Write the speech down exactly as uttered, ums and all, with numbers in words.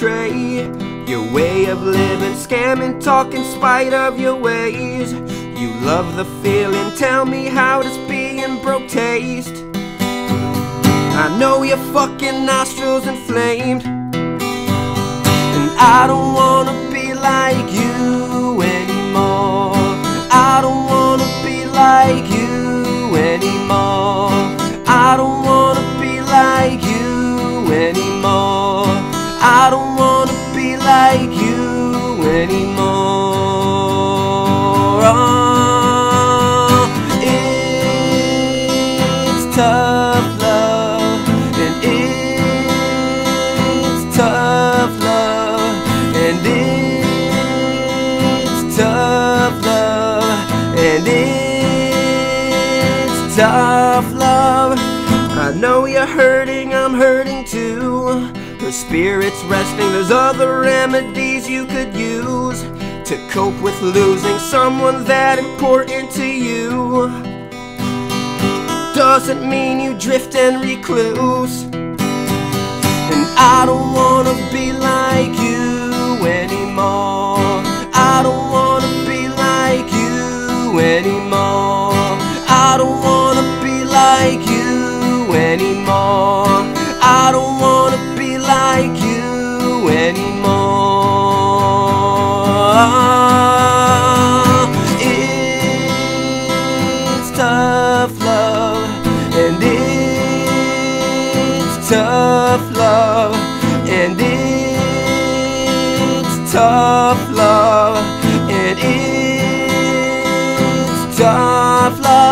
betray your way of living, scamming, talk in spite of your ways. You love the feeling, tell me how does being broke taste? I know your fucking nostrils inflamed, and I don't wanna be like you anymore. I don't wanna be like you anymore. I don't wanna be like you anymore. I don't wanna be like you anymore. Oh, it's tough love, and it's tough love, and it's tough love, and it's tough love. I know you're hurting, I'm hurting too. Her spirit's resting, there's other remedies you could use to cope with losing someone that important to you. Doesn't mean you drift and recluse, and I don't wanna be like you anymore. I don't wanna be like you anymore. I don't wanna be like you anymore. I don't wanna be like you anymore. It's tough love, and it's tough love, and it's tough love, and it's tough love.